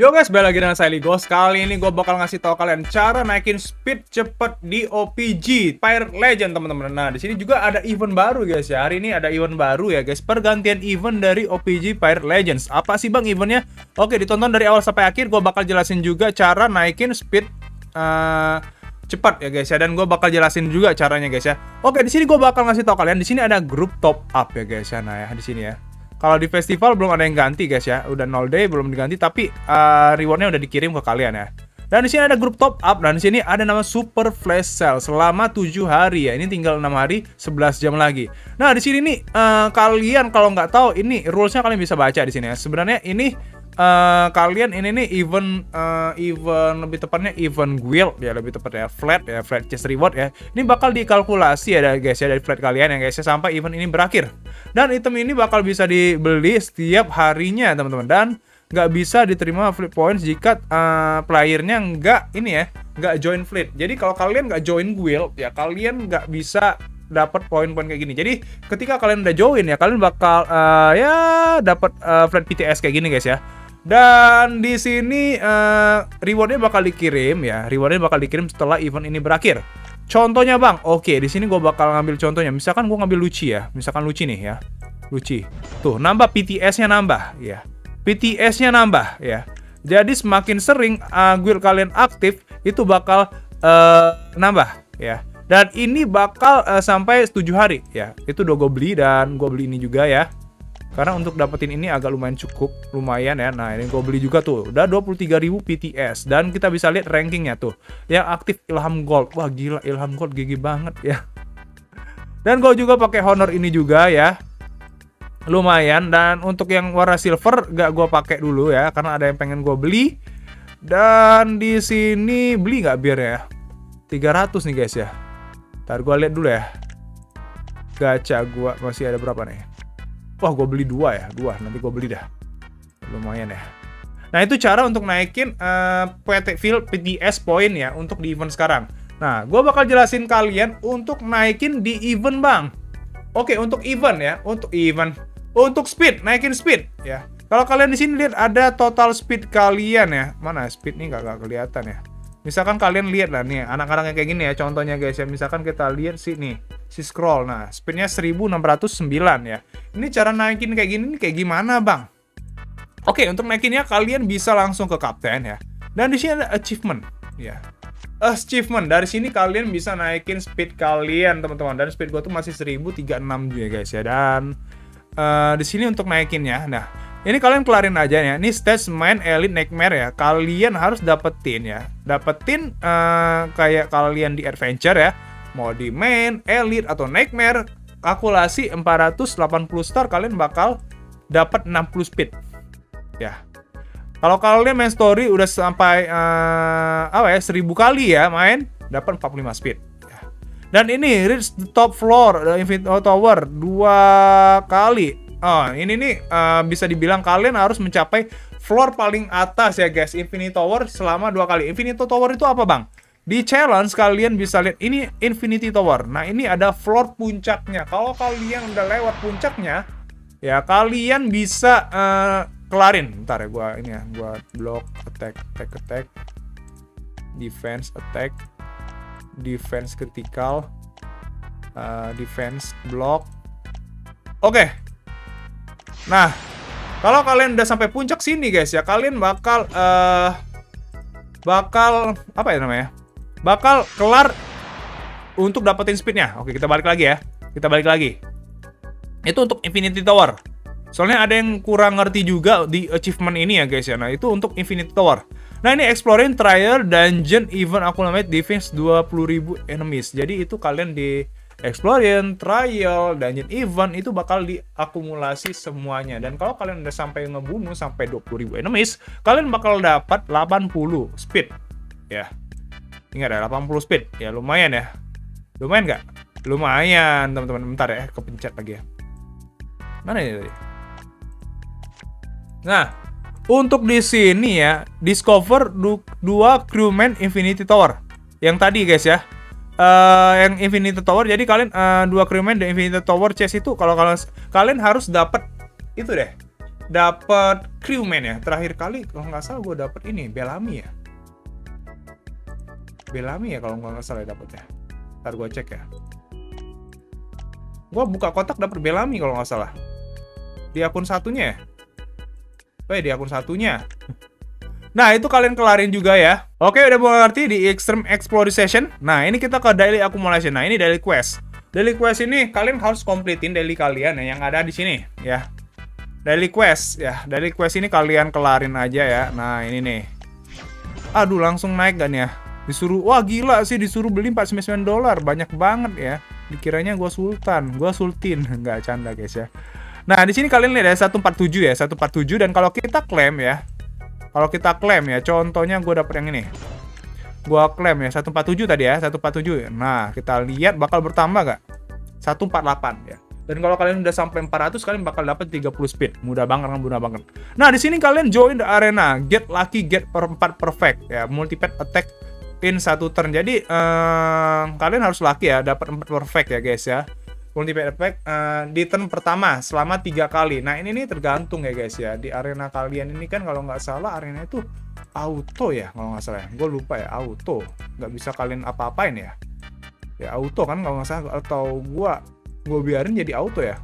Yo guys, balik lagi dengan saya Leegos. Kali ini gue bakal ngasih tahu kalian cara naikin speed cepet di OPG Pirate Legend, teman-teman. Nah, di sini juga ada event baru guys ya. Hari ini ada event baru ya guys. Pergantian event dari OPG Pirate Legends. Apa sih bang eventnya? Oke, ditonton dari awal sampai akhir. Gue bakal jelasin juga cara naikin speed cepat ya guys ya, dan gue bakal jelasin juga caranya guys ya. Oke, di sini gue bakal ngasih tahu kalian. Di sini ada grup top up ya guys ya. Nah ya, di sini ya. Kalau di festival belum ada yang ganti guys ya, udah 0 day belum diganti, tapi rewardnya udah dikirim ke kalian ya. Dan di sini ada grup top up, dan di sini ada nama super flash sale selama 7 hari ya. Ini tinggal 6 hari, 11 jam lagi. Nah di sini nih kalian kalau nggak tahu ini rulesnya kalian bisa baca di sini ya. Sebenarnya ini kalian ini nih event lebih tepatnya event guild ya, lebih tepatnya flat ya, flat chest reward ya. Ini bakal dikalkulasi ya guys ya dari flat kalian ya guys ya, sampai event ini berakhir. Dan item ini bakal bisa dibeli setiap harinya teman-teman, dan nggak bisa diterima fleet points jika playernya nggak ini ya, nggak join fleet. Jadi kalau kalian nggak join guild ya, kalian nggak bisa dapat poin-poin kayak gini. Jadi ketika kalian udah join ya, kalian bakal ya dapat flat PTS kayak gini guys ya. Dan di sini rewardnya bakal dikirim ya. Rewardnya bakal dikirim setelah event ini berakhir. Contohnya bang, oke di sini gue bakal ngambil contohnya. Misalkan gue ngambil Luci ya, misalkan Luci nih ya, Luci. Tuh nambah PTS-nya nambah ya, PTS-nya nambah ya. Jadi semakin sering guild kalian aktif, itu bakal nambah ya. Dan ini bakal sampai 7 hari ya. Itu udah gue beli, dan gue beli ini juga ya. Karena untuk dapetin ini agak lumayan cukup, lumayan ya. Nah ini gue beli juga tuh, udah 23.000 PTS. Dan kita bisa lihat rankingnya tuh, yang aktif Ilham Gold. Wah gila, Ilham Gold gigi banget ya. Dan gue juga pakai honor ini juga ya, lumayan. Dan untuk yang warna silver gak gue pakai dulu ya, karena ada yang pengen gue beli. Dan di sini beli gak biar ya 300 nih guys ya. Ntar gue lihat dulu ya, gacha gue masih ada berapa nih. Wah gue beli dua, nanti gue beli dah, lumayan ya. Nah itu cara untuk naikin PTS poin ya untuk di event sekarang. Nah gue bakal jelasin kalian untuk naikin di event bang. Oke untuk event ya, untuk event, untuk speed, naikin speed ya. Kalau kalian di sini lihat ada total speed kalian ya, mana speed nih nggak kelihatan ya. Misalkan kalian lihat lah nih anak-anaknya kayak gini ya, contohnya guys ya. Misalkan kita lihat sini si scroll, nah speednya 1609 ya. Ini cara naikin kayak gini kayak gimana bang? Oke untuk naikinnya kalian bisa langsung ke kapten ya. Dan di sini ada achievement ya. Achievement dari sini kalian bisa naikin speed kalian teman-teman. Dan speed gua tuh masih 1036 juga guys ya. Dan di sini untuk naikinnya, nah ini kalian kelarin aja ya. Ini stage main elite nightmare ya. Kalian harus dapetin ya. Dapetin kayak kalian di adventure ya. Mau di main, elite atau nightmare, akulasi 480 star kalian bakal dapat 60 speed. Ya. Kalau kalian main story udah sampai apa ya? 1000 kali ya main, dapat 45 speed. Ya. Dan ini reach the top floor the Infinity Tower 2 kali. Oh, ini nih bisa dibilang kalian harus mencapai floor paling atas ya guys, Infinity Tower selama 2 kali. Infinity Tower itu apa bang? Di challenge kalian bisa lihat ini Infinity Tower. Nah ini ada floor puncaknya. Kalau kalian udah lewat puncaknya, ya kalian bisa kelarin. Bentar ya, gue ini ya, gue block, attack, defense, attack, defense critical, defense, block. Oke. Nah, kalau kalian udah sampai puncak sini guys ya, kalian bakal apa ya namanya? Bakal kelar untuk dapetin speednya. Oke, kita balik lagi ya. Kita balik lagi. Itu untuk Infinity Tower. Soalnya ada yang kurang ngerti juga di achievement ini ya guys ya. Nah, itu untuk Infinity Tower. Nah, ini exploring trial dungeon event accumulate defense 20.000 enemies. Jadi itu kalian di exploring, trial, dungeon event itu bakal diakumulasi semuanya. Dan kalau kalian udah sampai ngebunuh sampai 20.000 enemies, kalian bakal dapat 80 speed. Ya. Ingat ya, 80 speed. Ya lumayan ya. Lumayan nggak? Lumayan, teman-teman. Bentar ya, kepencet lagi ya. Mana ini tadi? Nah, untuk di sini ya, discover 2 crewman Infinity Tower. Yang tadi guys ya. Yang Infinity Tower, jadi kalian 2 crewman dan Infinity Tower chest itu kalau kalian harus dapat itu deh dapat crewman ya. Terakhir kali kalau nggak salah gue dapat ini Bellamy ya. Bellamy ya kalau nggak salah dapatnya. Ntar gue cek ya. Gue buka kotak dapet Bellamy kalau nggak salah. Di akun satunya ya. Di akun satunya. Nah, itu kalian kelarin juga ya. Oke, udah mengerti di Extreme Exploration. Nah, ini kita ke Daily Accumulation. Nah, ini Daily Quest. Daily Quest ini kalian harus kompletin daily kalian ya, yang ada di sini ya. Daily Quest ya. Daily Quest ini kalian kelarin aja ya. Nah, ini nih. Aduh, langsung naik kan ya. Disuruh, wah gila sih, disuruh beli $49. Banyak banget ya. Dikiranya gua sultan, gua sultin. Nggak, canda guys ya. Nah, di sini kalian lihat ada 147 ya, 147, dan kalau kita klaim ya. Kalau kita klaim ya, contohnya gue dapet yang ini. Gue klaim ya, 147 tadi ya, 147. Nah, kita lihat bakal bertambah gak? 148 ya. Dan kalau kalian udah sampai 400, kalian bakal dapat 30 speed. Mudah banget kan, mudah banget. Nah, di sini kalian join the arena, get lucky, get 4 perfect ya, multipad attack in 1 turn. Jadi kalian harus lucky ya, dapat 4 perfect ya guys ya. Multipad effect di turn pertama selama 3 kali. Nah ini nih tergantung ya guys ya. Di arena kalian ini kan kalau nggak salah arena itu auto ya kalau nggak salah. Gue lupa ya, auto. Nggak bisa kalian apa-apain ya. Ya auto kan kalau nggak salah. Atau gue biarin jadi auto ya.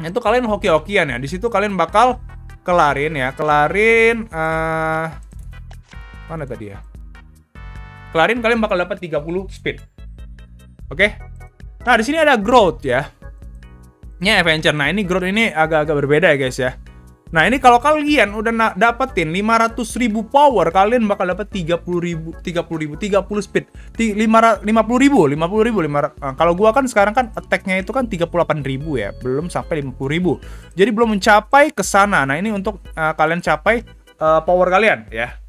Nah, itu kalian hoki-hokian ya. Di situ kalian bakal kelarin ya. Kelarin mana tadi ya? Kelarin kalian bakal dapat 30 speed. Oke? Nah, di sini ada growth ya. Ini adventure. Nah, ini growth ini agak-agak berbeda ya, guys ya. Nah, ini kalau kalian udah dapetin 500.000 power, kalian bakal dapat 30 speed. 50.000. Kalau gua kan sekarang kan attack-nya itu kan 38.000 ya, belum sampai 50.000. Jadi belum mencapai ke sana. Nah, ini untuk kalian capai power kalian ya.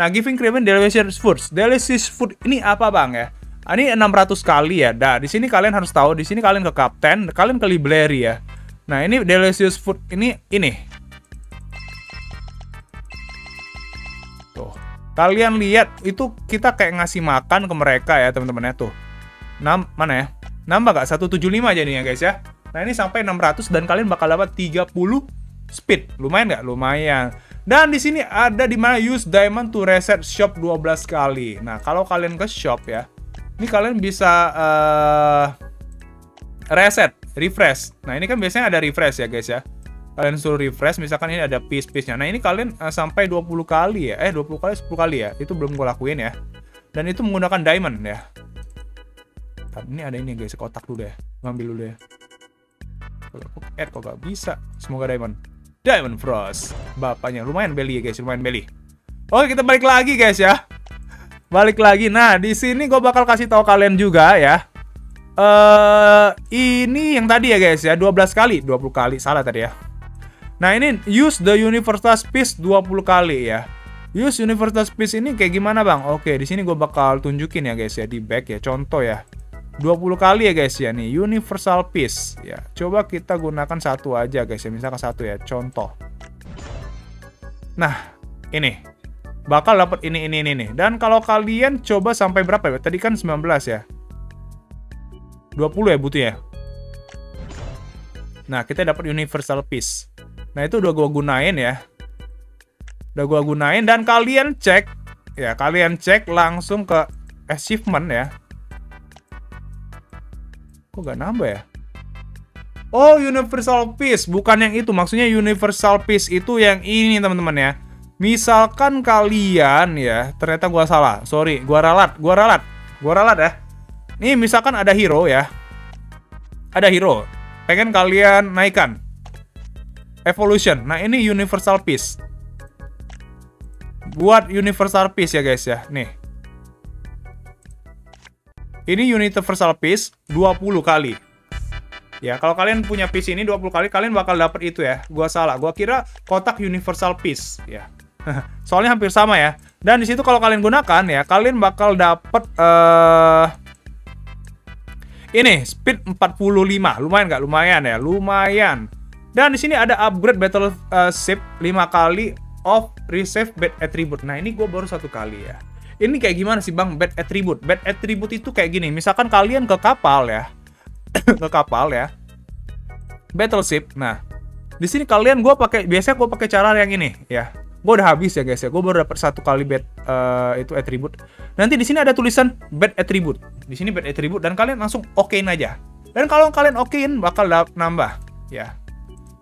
Nah, giving crewman delicious foods. Delicious food ini apa, Bang ya? Ini 600 kali ya. Nah, di sini kalian harus tahu, di sini kalian ke kapten, kalian ke library ya. Nah, ini delicious food ini. Tuh. Kalian lihat itu kita kayak ngasih makan ke mereka ya, teman-teman ya tuh. Mana ya? Nambah gak? 175 jadinya guys ya. Nah, ini sampai 600 dan kalian bakal dapat 30 speed. Lumayan nggak? Lumayan. Dan di sini ada di mana use diamond to reset shop 12 kali. Nah, kalau kalian ke shop ya, ini kalian bisa reset, refresh. Nah, ini kan biasanya ada refresh ya guys ya. Kalian suruh refresh, misalkan ini ada piece-piece-nya. Nah, ini kalian sampai 20 kali ya. 20 kali, 10 kali ya. Itu belum gue lakuin ya. Dan itu menggunakan diamond ya. Nah, ini ada ini guys, kotak dulu ya. Ngambil dulu ya. Kok gak bisa. Semoga diamond. Diamond Frost. Bapaknya, lumayan belly ya guys, lumayan belly. Oke, kita balik lagi guys ya. Balik lagi. Nah, di sini gue bakal kasih tahu kalian juga ya. Ini yang tadi ya guys ya, 20 kali salah tadi ya. Nah, ini use the universal piece 20 kali ya. Use universal piece ini kayak gimana, Bang? Oke, di sini gue bakal tunjukin ya guys ya di back ya, contoh ya. 20 kali ya guys ya nih universal piece ya. Coba kita gunakan satu aja guys ya, misalkan satu ya, contoh. Nah, ini bakal dapat ini. Dan kalau kalian coba sampai berapa ya? Tadi kan 19 ya. 20 ya butuh ya. Nah, kita dapat universal piece. Nah, itu udah gua gunain ya. Udah gua gunain, dan kalian cek ya, kalian cek langsung ke achievement ya. Kok gak nambah ya? Oh, universal piece, bukan yang itu. Maksudnya universal piece itu yang ini, teman-teman ya. Misalkan kalian ya, ternyata gua salah. Sorry, gua ralat ya. Nih, misalkan ada hero ya. Ada hero. Pengen kalian naikkan. Evolution. Nah, ini universal piece. Buat universal piece ya, guys ya. Nih. Ini universal piece 20 kali. Ya, kalau kalian punya piece ini 20 kali, kalian bakal dapet itu ya. Gua salah. Gua kira kotak universal piece ya. Soalnya hampir sama ya. Dan di situ kalau kalian gunakan ya, kalian bakal dapet ini speed 45. Lumayan nggak? Lumayan ya, lumayan. Dan di sini ada upgrade battleship 5 kali of reserve bad attribute. Nah, ini gue baru 1 kali ya. Ini kayak gimana sih, Bang? Bad attribute. Bad attribute itu kayak gini. Misalkan kalian ke kapal ya. Ke kapal ya. Battleship. Nah, Di sini kalian gue pakai, biasanya gue pakai cara yang ini ya. Gue udah habis ya guys ya, gue baru dapat 1 kali bad itu attribute. Nanti di sini ada tulisan bad attribute. Di sini bad attribute dan kalian langsung okein aja. Dan kalau kalian okein bakal nambah ya.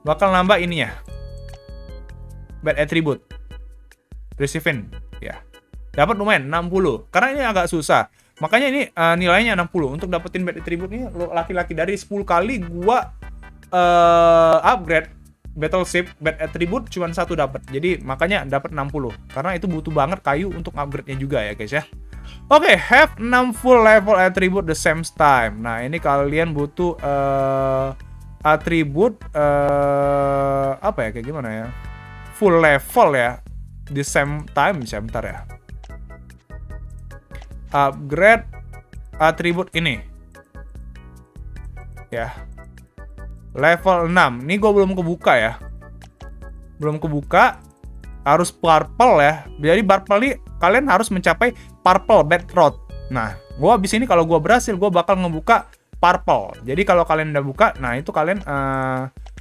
Bakal nambah ininya. Bad attribute. Receiving ya. Dapat lumayan 60. Karena ini agak susah. Makanya ini nilainya 60. Untuk dapetin bad attribute ini laki-laki dari 10 kali gua upgrade Battleship bad attribute cuman 1 dapat. Jadi makanya dapat 60. Karena itu butuh banget kayu untuk upgrade-nya juga ya guys ya. Oke, have 6 full level attribute the same time. Nah, ini kalian butuh atribut apa ya, kayak gimana ya? Full level ya. The same time ya, bentar ya. Upgrade atribut ini. Ya. Level 6. Ini gue belum kebuka ya. Belum kebuka. Harus purple ya. Jadi purple ini kalian harus mencapai purple bedrock. Nah, gue abis ini kalau gue berhasil, gue bakal ngebuka purple. Jadi kalau kalian udah buka, nah itu kalian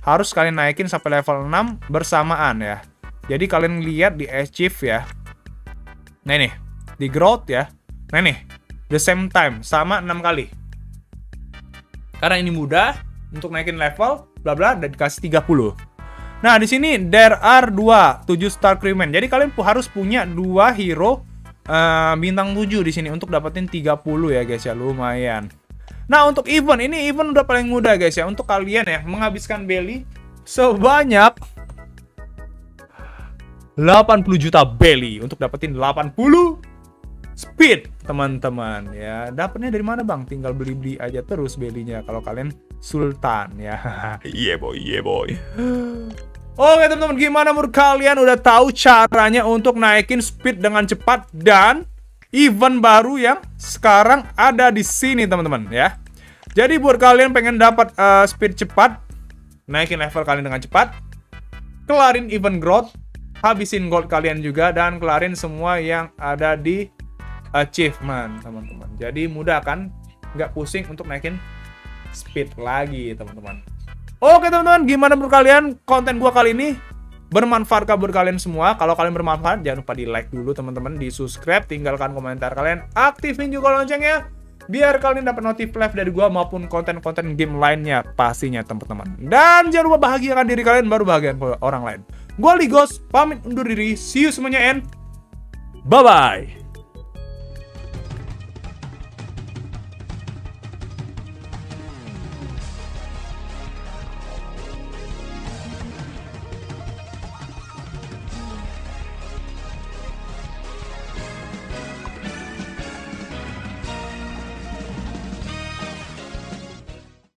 harus kalian naikin sampai level 6 bersamaan ya. Jadi kalian lihat di achieve ya. Nah ini. Di growth ya. Nah ini. The same time. Sama 6 kali. Karena ini mudah. Untuk naikin level, bla bla, dan dikasih 30. Nah, di sini there are 2 7-star crewman. Jadi kalian harus punya 2 hero bintang 7 di sini untuk dapetin 30 ya guys ya, lumayan. Nah, untuk event ini udah paling mudah guys ya untuk kalian ya menghabiskan belly sebanyak 80 juta belly untuk dapetin 80 speed, teman-teman ya. Dapatnya dari mana, Bang? Tinggal beli-beli aja terus belinya kalau kalian sultan ya. Iya, yeah boy, iya yeah boy. Oke, teman-teman, gimana menurut kalian udah tahu caranya untuk naikin speed dengan cepat dan event baru yang sekarang ada di sini, teman-teman ya. Jadi buat kalian pengen dapat speed cepat, naikin level kalian dengan cepat, kelarin event growth, habisin gold kalian juga dan kelarin semua yang ada di achievement, teman-teman. Jadi mudah kan, nggak pusing untuk naikin speed lagi, teman-teman. Oke, teman-teman, gimana menurut kalian konten gua kali ini? Bermanfaat kah buat kalian semua? Kalau kalian bermanfaat, jangan lupa di like dulu, teman-teman, di subscribe, tinggalkan komentar kalian, aktifin juga loncengnya, biar kalian dapat notif live dari gua maupun konten-konten game lainnya pastinya, teman-teman. Dan jangan lupa bahagiakan diri kalian baru bahagiakan orang lain. Gua Leegos, pamit undur diri, see you semuanya and bye-bye.